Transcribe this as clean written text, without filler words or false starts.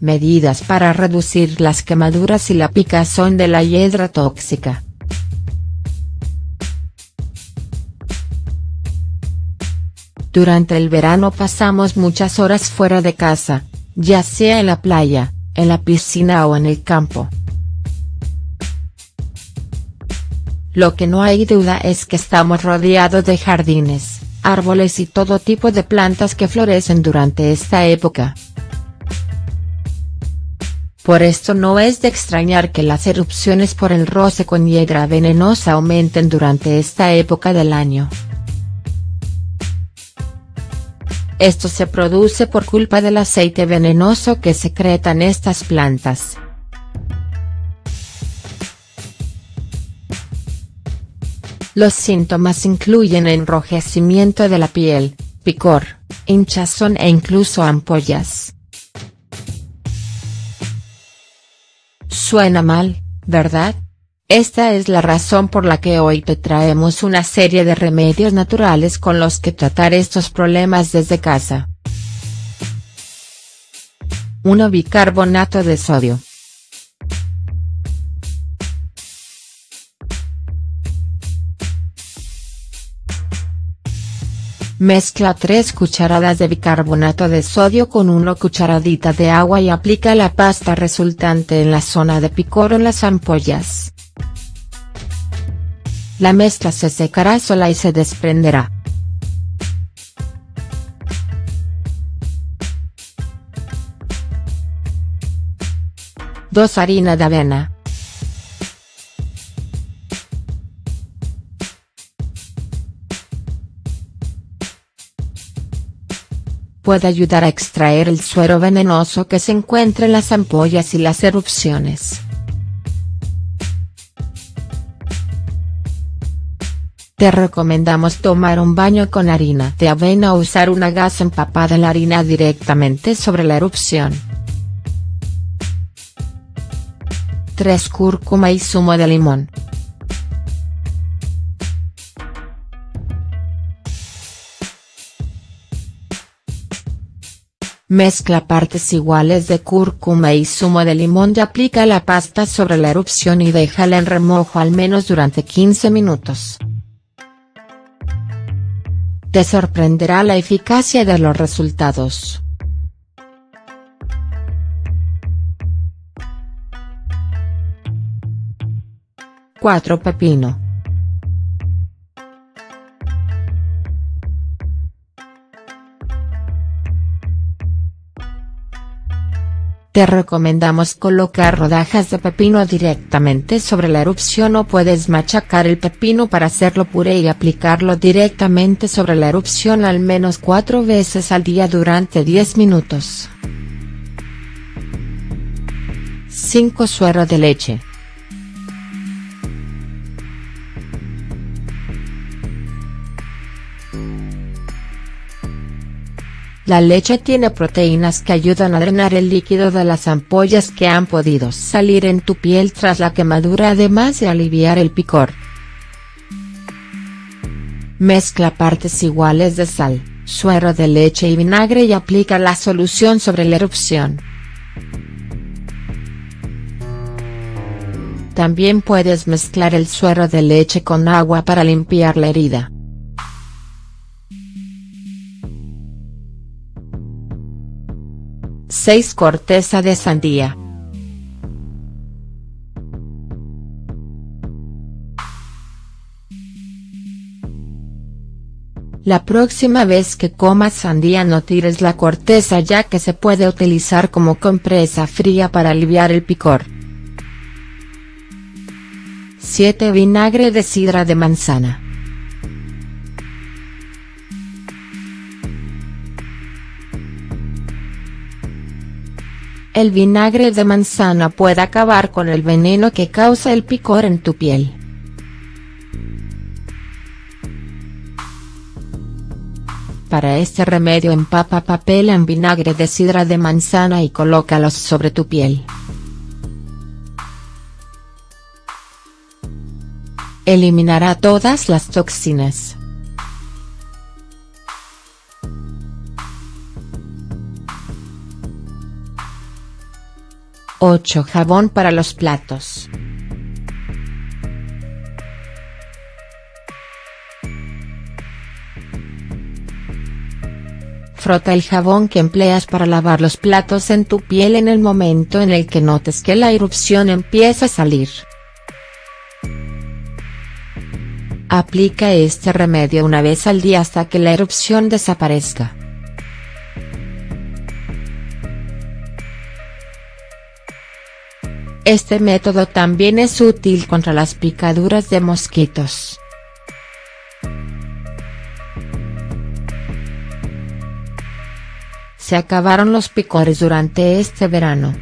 Medidas para reducir las quemaduras y la picazón de la hiedra tóxica. Durante el verano pasamos muchas horas fuera de casa, ya sea en la playa, en la piscina o en el campo. Lo que no hay duda es que estamos rodeados de jardines, árboles y todo tipo de plantas que florecen durante esta época. Por esto no es de extrañar que las erupciones por el roce con hiedra venenosa aumenten durante esta época del año. Esto se produce por culpa del aceite venenoso que secretan estas plantas. Los síntomas incluyen enrojecimiento de la piel, picor, hinchazón e incluso ampollas. Suena mal, ¿verdad? Esta es la razón por la que hoy te traemos una serie de remedios naturales con los que tratar estos problemas desde casa. 1. Bicarbonato de sodio. Mezcla 3 cucharadas de bicarbonato de sodio con 1 cucharadita de agua y aplica la pasta resultante en la zona de picor o en las ampollas. La mezcla se secará sola y se desprenderá. ₂ Harina de avena. Puede ayudar a extraer el suero venenoso que se encuentra en las ampollas y las erupciones. Te recomendamos tomar un baño con harina de avena o usar una gasa empapada en la harina directamente sobre la erupción. 3. Cúrcuma y zumo de limón. Mezcla partes iguales de cúrcuma y zumo de limón y aplica la pasta sobre la erupción y déjala en remojo al menos durante 15 minutos. Te sorprenderá la eficacia de los resultados. 4. Pepino. Te recomendamos colocar rodajas de pepino directamente sobre la erupción o puedes machacar el pepino para hacerlo puré y aplicarlo directamente sobre la erupción al menos 4 veces al día durante 10 minutos. 5. Suero de leche. La leche tiene proteínas que ayudan a drenar el líquido de las ampollas que han podido salir en tu piel tras la quemadura, además de aliviar el picor. Mezcla partes iguales de sal, suero de leche y vinagre y aplica la solución sobre la erupción. También puedes mezclar el suero de leche con agua para limpiar la herida. 6. Corteza de sandía. La próxima vez que comas sandía no tires la corteza, ya que se puede utilizar como compresa fría para aliviar el picor. 7. Vinagre de sidra de manzana. El vinagre de manzana puede acabar con el veneno que causa el picor en tu piel. 8. Para este remedio empapa papel en vinagre de sidra de manzana y colócalos sobre tu piel. Eliminará todas las toxinas. 8 Jabón para los platos. Frota el jabón que empleas para lavar los platos en tu piel en el momento en el que notes que la erupción empieza a salir. Aplica este remedio una vez al día hasta que la erupción desaparezca. Este método también es útil contra las picaduras de mosquitos. Se acabaron los picores durante este verano.